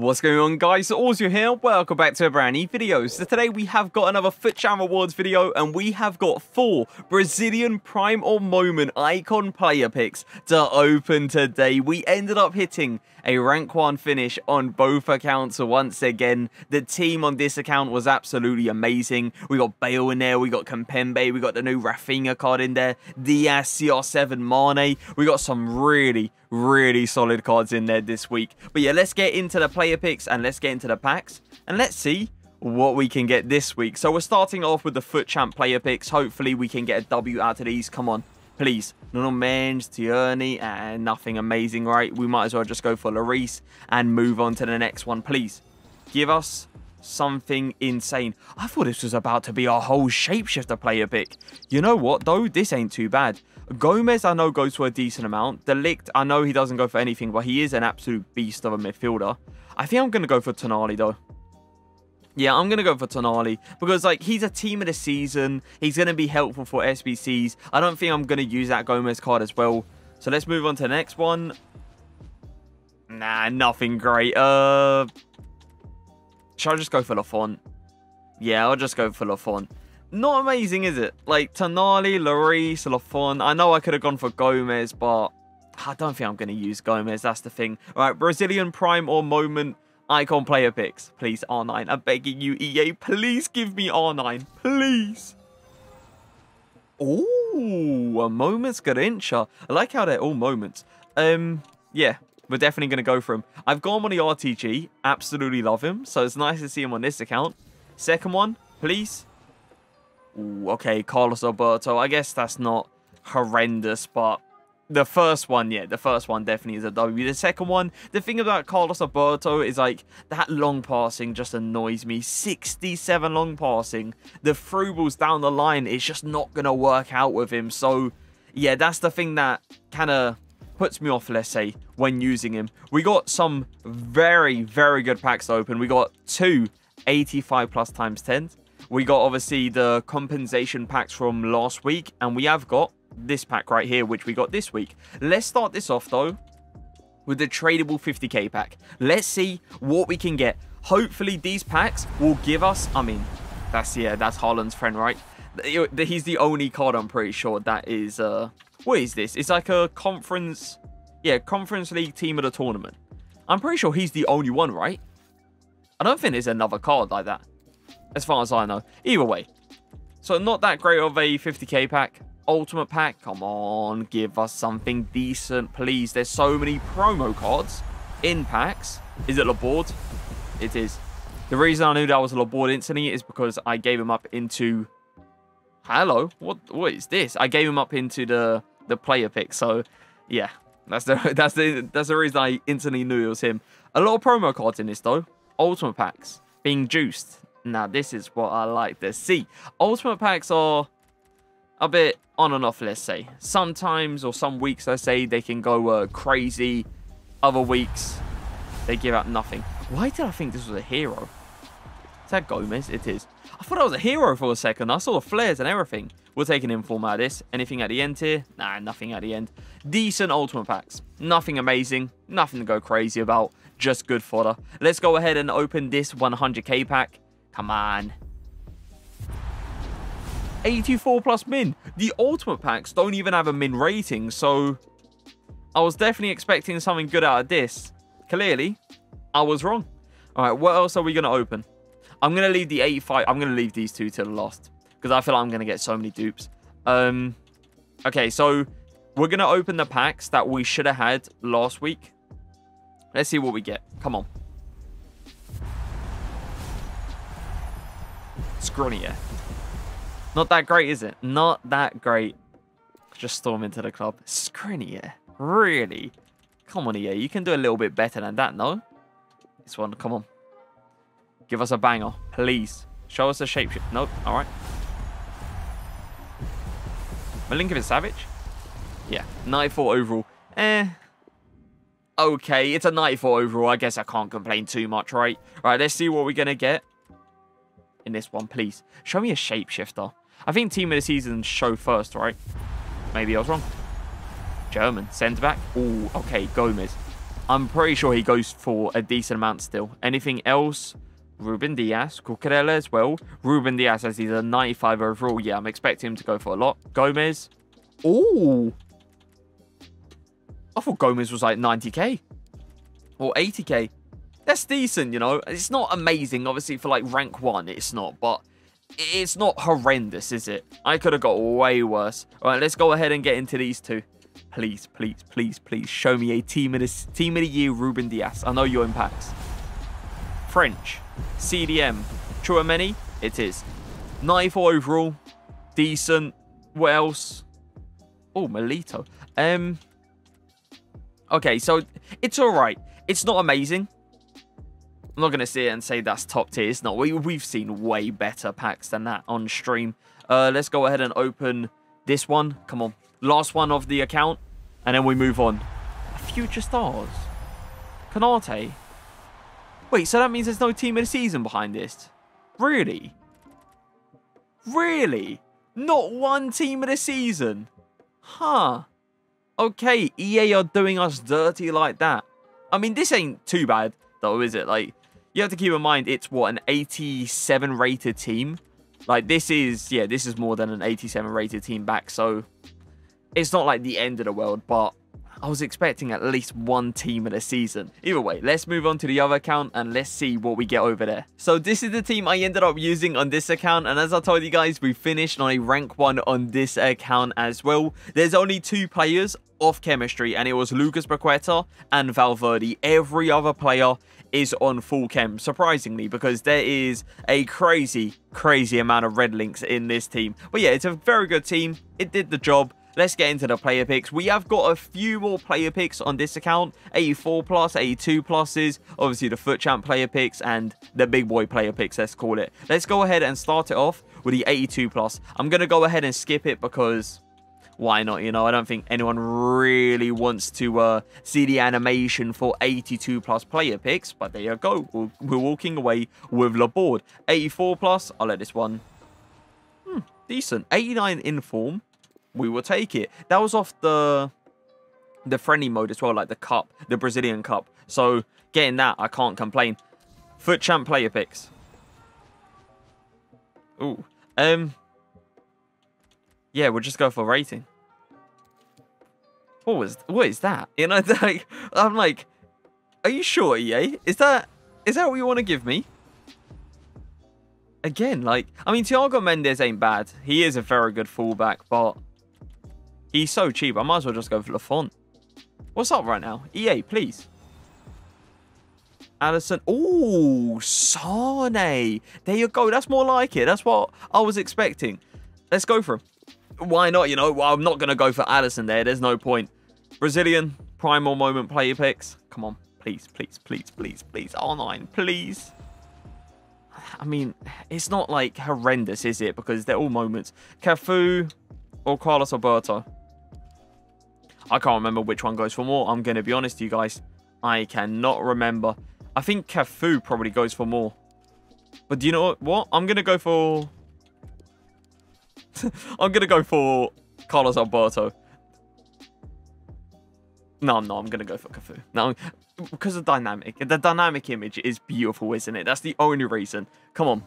What's going on, guys? Auzio here. Welcome back to a brand new video. So today we have got another FUT Champions rewards video, and we have got 4 Brazilian prime or moment icon player picks to open today. We ended up hitting a rank 1 finish on both accounts once again. The team on this account was absolutely amazing. We got Bale in there, we got Campembe, we got the new Rafinha card in there, Dias, CR7, Mane. We got some really solid cards in there this week. But yeah, let's get into the player picks and let's get into the packs and let's see what we can get this week. So we're starting off with the FUT Champ player picks. Hopefully we can get a W out of these. Come on, please. Nuno Mendes, Tierney, and nothing amazing, right? We might as well just go for Lloris and move on to the next one. Please give us something insane. I thought this was about to be our whole shapeshifter player pick. You know what though, this ain't too bad. Gomez I know goes for a decent amount. De Ligt, I know he doesn't go for anything, but he is an absolute beast of a midfielder. I think I'm going to go for Tonali though. Yeah, I'm going to go for Tonali because, like, he's a team of the season. He's going to be helpful for SBCs. I don't think I'm going to use that Gomez card as well. So let's move on to the next one. Nah, nothing great. Should I just go for LaFont? Yeah, I'll just go for LaFont. Not amazing, is it? Like, Tonali, Lloris, LaFont. I know I could have gone for Gomez, but I don't think I'm going to use Gomez. That's the thing. All right, Brazilian prime or moment icon player picks. Please, R9. I'm begging you, EA. Please give me R9. Please. Ooh, a moment's Garincha. I like how they're all moments. Yeah, we're definitely going to go for him. I've gone on the RTG. Absolutely love him. So it's nice to see him on this account. Second one, please. Ooh, okay, Carlos Alberto. I guess that's not horrendous, but the first one, yeah, the first one definitely is a W. The second one, the thing about Carlos Alberto is, like, that long passing just annoys me. 67 long passing. The through balls down the line is just not going to work out with him. So, yeah, that's the thing that kind of puts me off, let's say, when using him. We got some very good packs to open. We got 2 85 plus times 10s. We got, obviously, the compensation packs from last week. And we have got this pack right here, which we got this week. Let's start this off, though, with the tradable 50k pack. Let's see what we can get. Hopefully, these packs will give us... I mean, that's, yeah, that's Haaland's friend, right? He's the only card, I'm pretty sure, that is... what is this? It's like a conference... Yeah, Conference League team of the tournament. I'm pretty sure he's the only one, right? I don't think there's another card like that, as far as I know. Either way, so not that great of a 50k pack. Ultimate pack, come on, give us something decent, please. There's so many promo cards in packs. Is it Laborde? It is. The reason I knew that was Laborde instantly is because I gave him up into... Hello? What is this? I gave him up into the player pick, so yeah. That's the reason I instantly knew it was him. A lot of promo cards in this, though. Ultimate packs being juiced. Now, this is what I like to see. Ultimate packs are a bit on and off, let's say. Sometimes, or some weeks, I say, they can go crazy. Other weeks, they give out nothing. Why did I think this was a hero? Is that Gomez? It is. I thought I was a hero for a second. I saw the flares and everything. We'll take an inform out of this. Anything at the end here? Nah, nothing at the end. Decent ultimate packs. Nothing amazing. Nothing to go crazy about. Just good fodder. Let's go ahead and open this 100k pack. Come on. 84 plus min. The ultimate packs don't even have a min rating, so I was definitely expecting something good out of this. Clearly, I was wrong. All right, what else are we going to open? I'm going to leave the 85. I'm going to leave these two to the last because I feel like I'm going to get so many dupes. Okay, so we're going to open the packs that we should have had last week. Let's see what we get. Come on. Škriniar. Not that great, is it? Not that great. Just storm into the club. Škriniar. Really? Come on, EA. You can do a little bit better than that, no? This one, come on. Give us a banger, please. Show us a shapeshift. Nope. All right. Malinkum is savage. Yeah. 94 overall. Okay, it's a 94 overall. I guess I can't complain too much, right? All right, let's see what we're going to get in this one, please. Show me a shapeshifter. I think team of the season show first, right? Maybe I was wrong. German. Centre back. Ooh, okay. Gomez. I'm pretty sure he goes for a decent amount still. Anything else? Ruben Dias, Cucurella as well. Ruben Dias, as he's a 95 overall. Yeah, I'm expecting him to go for a lot. Gomez. Ooh. I thought Gomez was like 90k or 80k. That's decent, you know. It's not amazing, obviously, for like rank 1. It's not, but it's not horrendous, is it? I could have got way worse. All right, let's go ahead and get into these two. Please, please, please, please show me a team of the year Ruben Dias. I know you're in packs. French, CDM, Tchouameni, it is. 94 overall, decent. What else? Oh, Melito. Okay, so it's all right. It's not amazing. I'm not going to sit and say that's top tier. It's not. We've seen way better packs than that on stream. Let's go ahead and open this one. Come on. Last one of the account. And then we move on. Future Stars. Konate. Wait, so that means there's no team of the season behind this? Really? Really? Not one team of the season? Huh. Okay, EA are doing us dirty like that. I mean, this ain't too bad, though, is it? Like, you have to keep in mind, it's, what, an 87 rated team? Like, this is, yeah, this is more than an 87 rated team back, so it's not like the end of the world, but I was expecting at least one team of the season. Either way, let's move on to the other account and let's see what we get over there. So this is the team I ended up using on this account. And as I told you guys, we finished on a rank 1 on this account as well. There's only 2 players off chemistry, and it was Lucas Paqueta and Valverde. Every other player is on full chem, surprisingly, because there is a crazy, crazy amount of red links in this team. But yeah, it's a very good team. It did the job. Let's get into the player picks. We have got a few more player picks on this account. 84 plus, 82 pluses. Obviously the FUT Champ player picks and the big boy player picks, let's call it. Let's go ahead and start it off with the 82 plus. I'm going to go ahead and skip it because why not, you know? I don't think anyone really wants to see the animation for 82 plus player picks. But there you go. We're walking away with Laborde. 84 plus, I'll let this one. Decent. 89 in form. We will take it. That was off the friendly mode as well, like the cup, the Brazilian cup. So getting that, I can't complain. FUT Champ player picks. Ooh. Yeah, we'll just go for rating. What is that? You know, like, I'm like, are you sure, EA? Is that what you want to give me? Again, like, I mean, Thiago Mendes ain't bad. He is a very good fullback, but he's so cheap. I might as well just go for LaFont. What's up right now? EA, please. Alisson. Ooh, Sane. There you go. That's more like it. That's what I was expecting. Let's go for him. Why not, you know? Well, I'm not going to go for Alisson there. There's no point. Brazilian primal moment player picks. Come on. Please, please, please, please, please. R9, please. I mean, it's not like horrendous, is it? Because they're all moments. Cafu or Carlos Alberto. I can't remember which one goes for more. I'm going to be honest, you guys. I cannot remember. I think Cafu probably goes for more. But do you know what? I'm going to go for I'm going to go for Carlos Alberto. No, I'm going to go for Cafu. No, because of dynamic. The dynamic image is beautiful, isn't it? That's the only reason. Come on.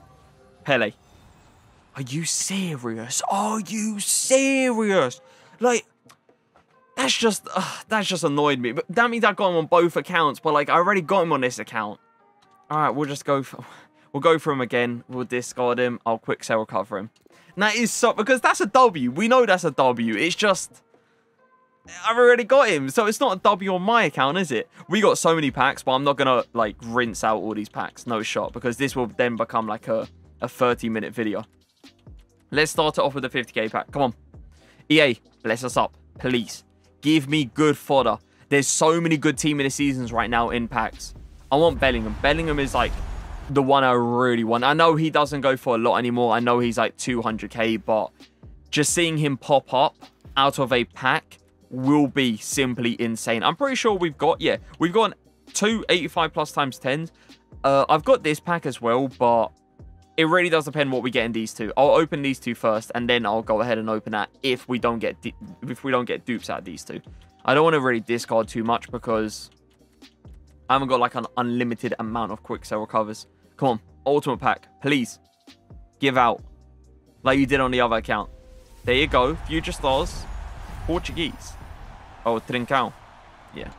Pele. Are you serious? Are you serious? Like, that's just annoyed me. But that means I got him on both accounts, but like, I already got him on this account. All right, we'll go for him again. We'll discard him. I'll quick sell recover him. And that is so, because that's a W. We know that's a W. It's just, I've already got him, so it's not a W on my account, is it? We got so many packs, but I'm not gonna like rinse out all these packs, no shot, because this will then become like a 30-minute video. Let's start it off with a 50k pack. Come on, EA, bless us up, please. Give me good fodder. There's so many good team of the seasons right now in packs. I want Bellingham. Bellingham is like the one I really want. I know he doesn't go for a lot anymore. I know he's like 200k, but just seeing him pop up out of a pack will be simply insane. I'm pretty sure we've got 285 plus times 10s. I've got this pack as well, but it really does depend what we get in these two. I'll open these two first, and then I'll go ahead and open that if we don't get dupes out of these two. I don't want to really discard too much because I haven't got like an unlimited amount of quick sale recovers. Come on, ultimate pack, please. Give out like you did on the other account. There you go, future stars, Portuguese. Oh, Trincao. Yeah,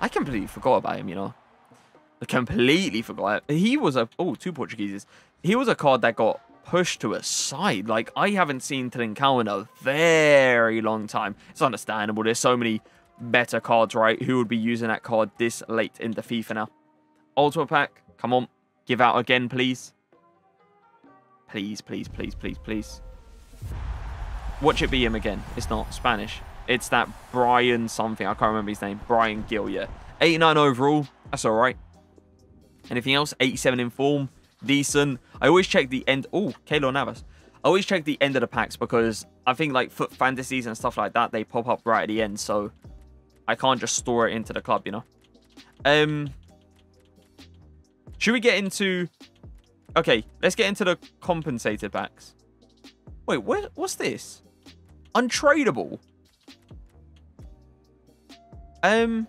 I completely forgot about him, you know. I completely forgot. He was a... Oh, two Portugueses. He was a card that got pushed to a side. Like, I haven't seen Trincao in a very long time. It's understandable. There's so many better cards, right? Who would be using that card this late into FIFA now? Ultimate pack. Come on. Give out again, please. Please, please, please, please, please. Watch it be him again. It's not Spanish. It's that Brian something. I can't remember his name. Brian Gillia. 89 overall. That's all right. Anything else? 87 in form. Decent. I always check the end. Oh, Keylor Navas. I always check the end of the packs because I think like foot fantasies and stuff like that, they pop up right at the end. So I can't just store it into the club, you know. Should we get into... Okay, let's get into the compensated packs. Wait, what's this? Untradeable. I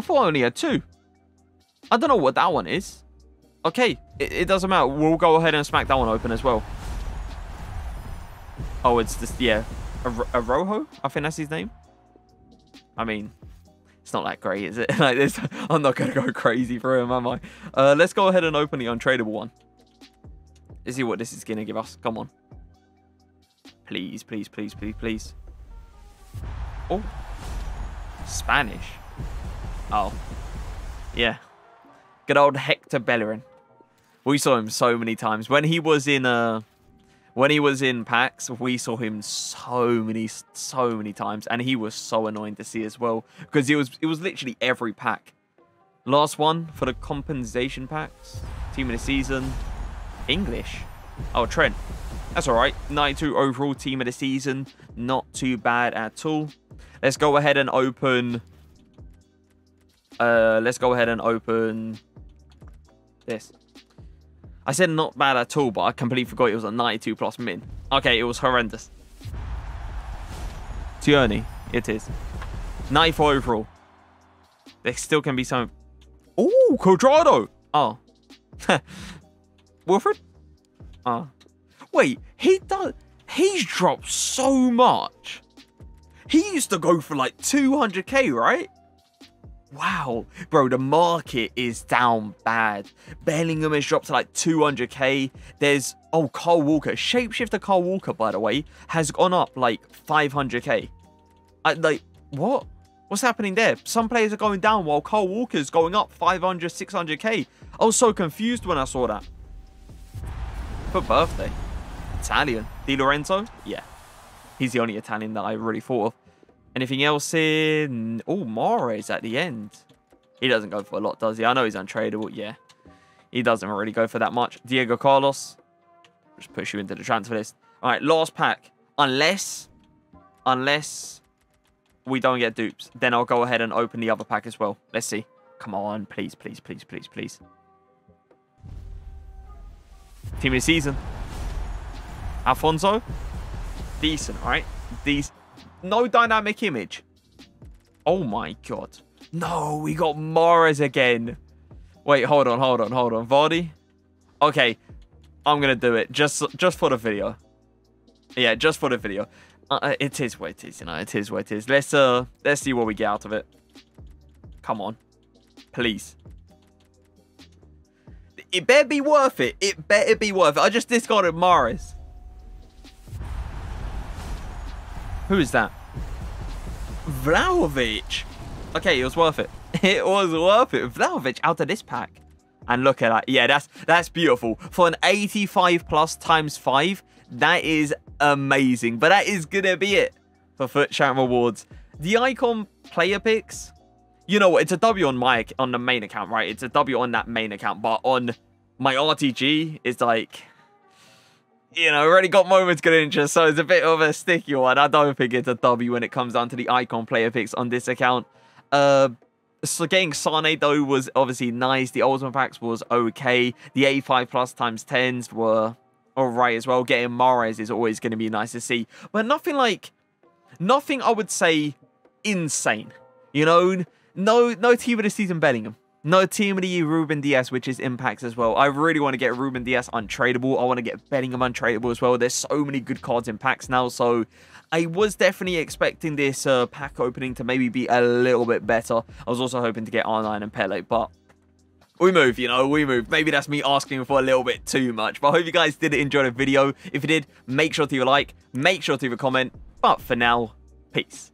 thought I only had two. I don't know what that one is. Okay, it doesn't matter. We'll go ahead and smack that one open as well. Oh, it's just, yeah. A Rojo? I think that's his name. I mean, it's not that great, is it? Like this, I'm not going to go crazy for him, am I? Let's go ahead and open the untradeable one. Let's see what this is going to give us. Come on. Please, please, please, please, please. Oh. Spanish. Oh, yeah. Good old Hector Bellerin. We saw him so many times. When he was in packs, we saw him so many times. And he was so annoying to see as well. Because it was literally every pack. Last one for the compensation packs. Team of the season. English. Oh, Trent. That's all right. 92 overall team of the season. Not too bad at all. Let's go ahead and open... let's go ahead and open this. I said not bad at all, but I completely forgot it was a 92 plus min. Okay, it was horrendous. Tchouameni, it is. 94 overall. There still can be some... Ooh, Cuadrado! Oh. Wilfred? Oh. Wait, he does... He's dropped so much. He used to go for like 200k, right? Wow, bro, the market is down bad. Bellingham has dropped to like 200k. There's, oh, Carl Walker. Shapeshifter Carl Walker, by the way, has gone up like 500k. Like, what? What's happening there? Some players are going down while Carl Walker's going up 500, 600k. I was so confused when I saw that. For birthday. Italian. Di Lorenzo? Yeah. He's the only Italian that I really thought of. Anything else in... Oh, Morris at the end. He doesn't go for a lot, does he? I know he's untradeable, yeah. He doesn't really go for that much. Diego Carlos. Just push you into the transfer list. All right, last pack. Unless we don't get dupes, then I'll go ahead and open the other pack as well. Let's see. Come on, please, please, please, please, please. Team of the season. Alfonso. Decent, all right? Decent. No dynamic image. Oh my god. No, we got Morris again. Wait, hold on. Vardy? Okay, I'm going to do it. Just for the video. Yeah, just for the video. It is what it is, you know. It is what it is. Let's see what we get out of it. Come on. Please. It better be worth it. It better be worth it. I just discarded Morris. Who is that? Vlahović. Okay, it was worth it. It was worth it. Vlahović out of this pack. And look at that. Yeah, that's beautiful. For an 85 plus times 5, that is amazing. But that is going to be it for FUT Champ Rewards. The icon player picks, you know what? It's a W on the main account, right? It's a W on that main account. But on my RTG, it's like... You know, already got moments Garincha, so it's a bit of a sticky one. I don't think it's a W when it comes down to the icon player picks on this account. So getting Sane, though, was obviously nice. The ultimate packs was okay. The 85 plus times 10s were alright as well. Getting Mahrez is always going to be nice to see. But nothing I would say, insane. You know, no team of the season Bellingham. No team of the year Ruben Dias, which is impacts as well. I really want to get Ruben Dias untradeable. I want to get Bellingham untradeable as well. There's so many good cards in packs now. So I was definitely expecting this pack opening to maybe be a little bit better. I was also hoping to get R9 and Pele, but we move, you know, we move. Maybe that's me asking for a little bit too much. But I hope you guys did enjoy the video. If you did, make sure to leave a like, make sure to leave a comment. But for now, peace.